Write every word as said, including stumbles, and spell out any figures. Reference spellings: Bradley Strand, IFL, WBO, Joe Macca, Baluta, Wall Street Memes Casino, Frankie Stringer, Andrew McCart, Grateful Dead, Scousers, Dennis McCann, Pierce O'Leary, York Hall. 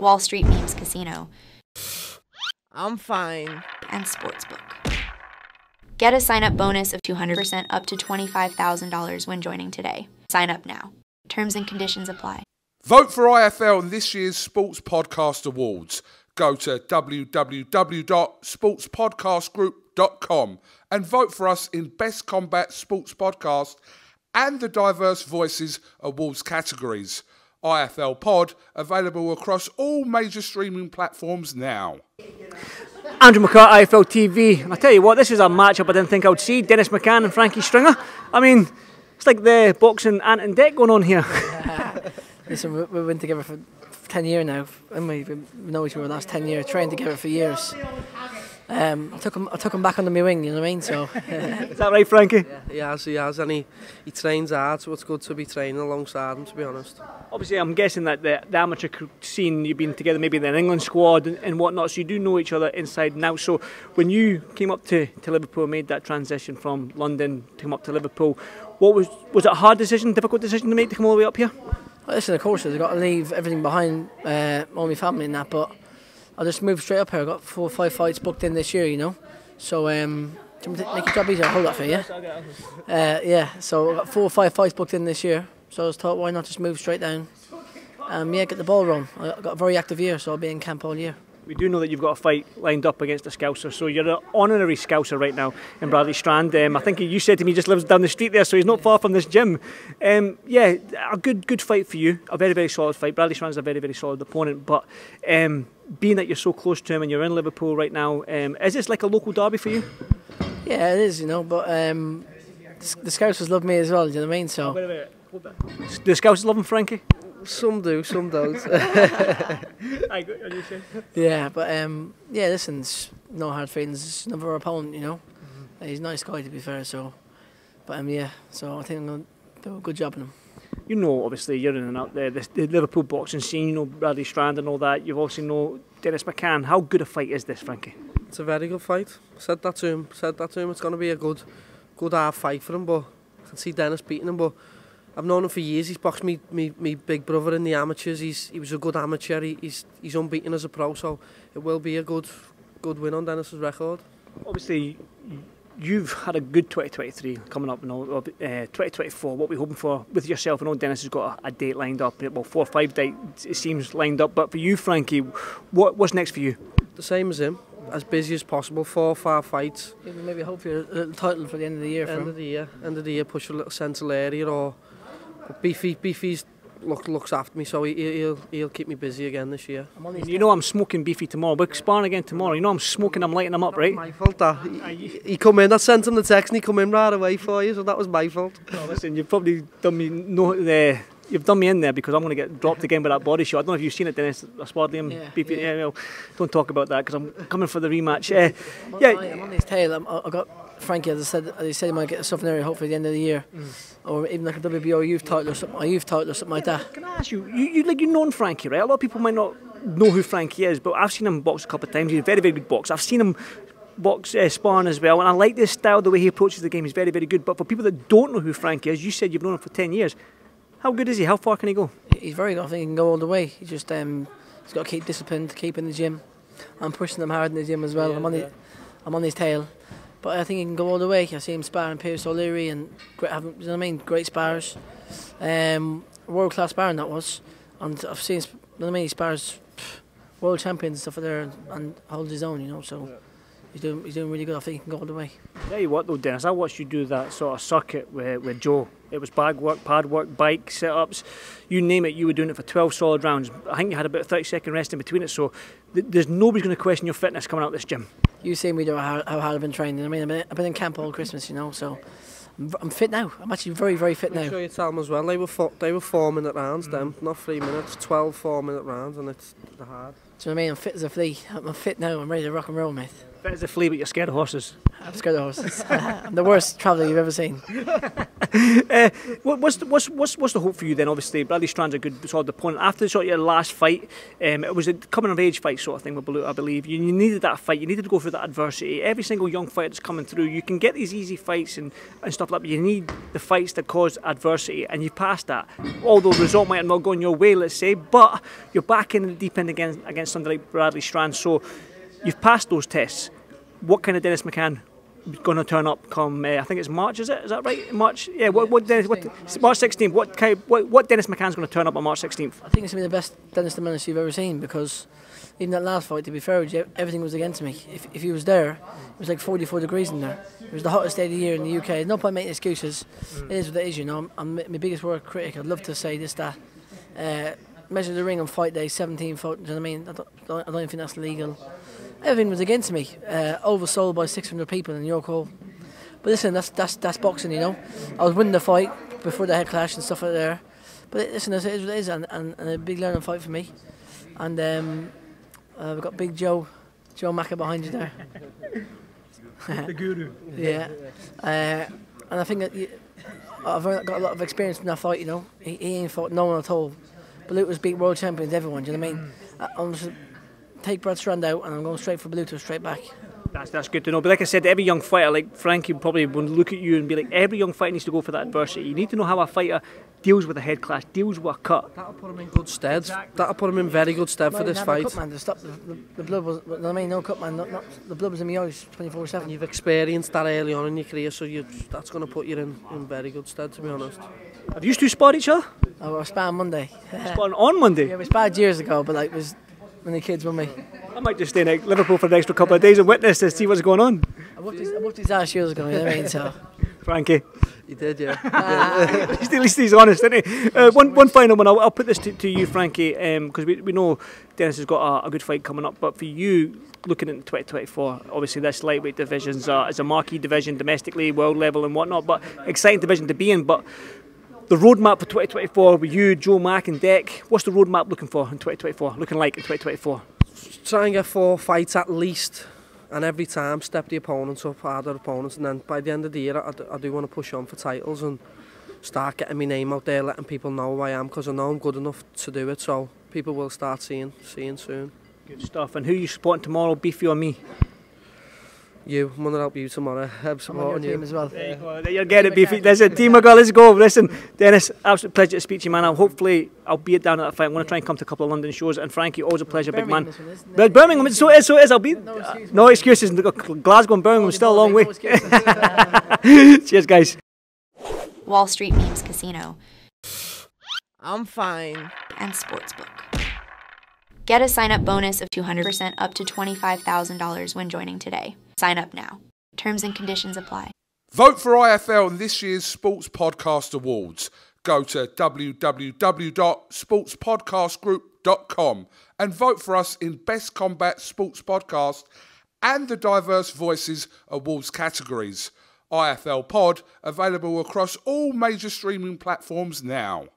Wall Street Memes Casino. I'm fine. And Sportsbook. Get a sign-up bonus of two hundred percent up to twenty-five thousand dollars when joining today. Sign up now. Terms and conditions apply. Vote for I F L in this year's Sports Podcast Awards. Go to w w w dot sports podcast group dot com and vote for us in Best Combat Sports Podcast and the Diverse Voices Awards categories. I F L Pod, available across all major streaming platforms now. Andrew McCart, I F L T V. And I tell you what, this is a matchup I didn't think I would see. Dennis McCann and Frankie Stringer. I mean, it's like the boxing Ant and Dec going on here. Yeah. Listen, we've been together for ten years now, and we've been always for the last ten years, trained together for years. Um, I took him. I took him back under my wing. You know what I mean. So uh, is that right, Frankie? Yeah, he has. He has, and he, he trains hard. So it's good to be training alongside him. To be honest. Obviously, I'm guessing that the, the amateur scene, you've been together maybe in the England squad and, and whatnot. So you do know each other inside and out. So when you came up to, to Liverpool, made that transition from London to come up to Liverpool, what was was it a hard decision, difficult decision to make to come all the way up here? Well, listen, of course, I've got to leave everything behind, uh, all my family and that, but I just moved straight up here. I got four or five fights booked in this year, you know. So, um, do you want me to make your job easier? I'll hold that for you. Yeah? Uh, yeah, so I got four or five fights booked in this year. So I was thought, why not just move straight down? Um, yeah, get the ball rolling. I got a very active year, so I'll be in camp all year. We do know that you've got a fight lined up against a Scouser, so you're an honorary Scouser right now in Bradley Strand. Um, I think you said to me he just lives down the street there, so he's not far from this gym. Um, yeah, a good good fight for you, a very, very solid fight. Bradley Strand's a very, very solid opponent, but um, being that you're so close to him and you're in Liverpool right now, um, is this like a local derby for you? Yeah, it is, you know, but um, the Scousers love me as well, do you know what I mean? So. Wait a minute. Do the Scousers love him, Frankie? Some do, some don't. Yeah, but um, yeah, listen, no hard feelings. It's another opponent, you know. Mm-hmm. He's a nice guy, to be fair. So, but um, yeah, so I think I'm gonna do a good job on him. You know, obviously, you're in and out there. The, the Liverpool boxing scene, you know, Bradley Strand and all that. You've also know Dennis McCann. How good a fight is this, Frankie? It's a very good fight. Said that to him. Said that to him. It's gonna be a good, good hard fight for him. But I can see Dennis beating him, but. I've known him for years. He's boxed me, me, me big brother in the amateurs. He's he was a good amateur. He, he's he's unbeaten as a pro, so it will be a good good win on Dennis's record. Obviously, you've had a good twenty twenty-three coming up, and all, uh, twenty twenty-four. What are we hoping for with yourself? I know Dennis has got a, a date lined up. Well, four or five dates it seems lined up. But for you, Frankie, what what's next for you? The same as him. As busy as possible, four far fights. Yeah, maybe hope for a title for the end of the year. End for him. of the year. End of the year. Push for a little central area or. Beefy, Beefy's look, looks after me, so he, he'll he'll keep me busy again this year. You know I'm smoking Beefy tomorrow. We're sparring again tomorrow. You know I'm smoking. I'm lighting him up, right? My fault. That he, he come in. I sent him the text, and he come in right away for you. So that was my fault. No, listen, you've probably done me no there. You've done me in there because I'm going to get dropped again with that body shot. I don't know if you've seen it, Dennis. I sparred him. Yeah, Beefy. Yeah. Yeah, well, don't talk about that because I'm coming for the rematch. Uh, I'm yeah, I'm on his tail. I'm, I got. Frankie, as I said, as I said, he might get a southern area hopefully at the end of the year, mm. or even like a W B O youth title or something, a youth title or something like that. Can I ask you, you, you like you known Frankie, right? A lot of people might not know who Frankie is, but I've seen him box a couple of times. He's a very, very good boxer. I've seen him box uh, sparring as well, and I like this style, the way he approaches the game. He's very, very good. But for people that don't know who Frankie is, you said you've known him for ten years. How good is he? How far can he go? He's very good. I think he can go all the way. He just um, he's got to keep disciplined, keep in the gym. I'm pushing him hard in the gym as well. Yeah, I'm on yeah. his, I'm on his tail. But I think he can go all the way. I see him sparring Pierce O'Leary and great, you know what I mean, great sparrers, um, world class sparring that was. And I've seen, you know what I mean, he spars world champions and stuff like there and, and holds his own, you know. So yeah. he's doing he's doing really good. I think he can go all the way. I tell you what though, Dennis, I watched you do that sort of circuit with with Joe. It was bag work, pad work, bike setups, you name it. You were doing it for twelve solid rounds. I think you had about a thirty second rest in between it. So th there's nobody's going to question your fitness coming out of this gym. You see me do how, how hard I've been training. I mean, I've been, I've been in camp all Christmas, you know, so I'm, I'm fit now. I'm actually very, very fit now. Make sure you tell them as well. They were four, they were four minute rounds, mm. them, not three minutes, twelve four minute rounds, and it's hard. So I mean, I'm fit as a flea. I'm fit now. I'm ready to rock and roll, mate. Fit as a flea, but you're scared of horses. I'm scared of horses. I'm the worst traveller you've ever seen. uh, what's, the, what's, what's, what's the hope for you then? Obviously, Bradley Strand's a good sort of opponent. After sort of your last fight, um, it was a coming of age fight sort of thing with Baluta, I believe. You, you needed that fight. You needed to go through that adversity. Every single young fighter that's coming through, you can get these easy fights and, and stuff like that, but you need the fights that cause adversity, and you've passed that. Although the result might have not gone your way, let's say, but you're back in the deep end against, against somebody like Bradley Strand, so you've passed those tests. What kind of Dennis McCann going to turn up come uh, I think it's March, is it? Is that right? March, yeah. What, what Dennis? What, March sixteenth. What, kind of, what what Dennis McCann's going to turn up on March sixteenth? I think it's going to be the best Dennis the Menace you've ever seen, because even that last fight, to be fair, everything was against me. If, if he was there, it was like forty-four degrees in there. It was the hottest day of the year in the U K. No point making excuses. Mm. It is what it is, you know. I'm, I'm my biggest work critic. I'd love to say this, that. Uh, measure the ring on fight day, seventeen foot, do you know what I mean? I don't, I don't even think that's legal. Everything was against me, uh, oversold by six hundred people in York Hall. But listen, that's, that's, that's boxing, you know. I was winning the fight before the head clash and stuff like there. But listen, it is what it is, and, and, and a big learning fight for me. And um, uh, we've got big Joe, Joe Macca behind you there. The guru. Yeah. Uh, and I think that you, I've got a lot of experience from that fight, you know. He, he ain't fought no one at all. Baluta's beat world champions, everyone, do you know what I mean? I, I'm just, take Brad Strand out and I'm going straight for Baluta, straight back. That's, that's good to know. But like I said, every young fighter, like Frankie probably would look at you and be like, every young fighter needs to go for that adversity. You need to know how a fighter deals with a head clash, deals with a cut. That'll put him in good stead. Exactly. That'll put him in very good stead no, for this fight. Cut, man, to stop the, the, the blood was, you know what I mean, no cut, man. Not, not, the blood was in my eyes twenty-four seven. You've experienced that early on in your career, so you, that's going to put you in, in very good stead, to be honest. Have you two sparred each other? Oh, I sparred Monday. Sparred on Monday? Yeah, we sparred years ago, but like, it was when the kids were me. I might just stay in Liverpool for an extra couple of days and witness to see what's going on. I whooped his, I whooped his ass years ago, you know what I mean? So. Frankie. He did, yeah. At least he's honest, isn't he? Uh, one, one final one, I'll, I'll put this to, to you, Frankie, because um, we, we know Dennis has got a, a good fight coming up, but for you, looking at twenty twenty-four, obviously this lightweight division is uh, a marquee division domestically, world level and whatnot, but exciting division to be in. But the roadmap for twenty twenty-four with you, Joe Mack and Deck, what's the roadmap looking for in twenty twenty-four, looking like in twenty twenty-four? Try and get four fights at least, and every time step the opponents up, harder opponents, and then by the end of the year I do, I do want to push on for titles and start getting my name out there, letting people know who I am, because I know I'm good enough to do it, so people will start seeing, seeing soon. Good stuff. And who are you supporting tomorrow, Beefy or me? You, I'm going to help you tomorrow. I'm supporting you. Team as well. There you go. You'll get it, Beefy. There's a team of girls. Let's go. Listen, Dennis, absolute pleasure to speak to you, man. I'll hopefully, I'll be down at that fight. I'm going to try and come to a couple of London shows. And Frankie, always a pleasure, Birmingham, big man. But it? Birmingham, it's so it is, so it is. I'll be. No excuses. No excuses. Glasgow and Birmingham, still a long way. No Cheers, guys. Wall Street Memes Casino. I'm fine. And Sportsbook. Get a sign-up bonus of two hundred percent up to twenty-five thousand dollars when joining today. Sign up now. Terms and conditions apply. Vote for I F L in this year's Sports Podcast Awards. Go to w w w dot sports podcast group dot com and vote for us in Best Combat Sports Podcast and the Diverse Voices Awards categories. I F L Pod, available across all major streaming platforms now.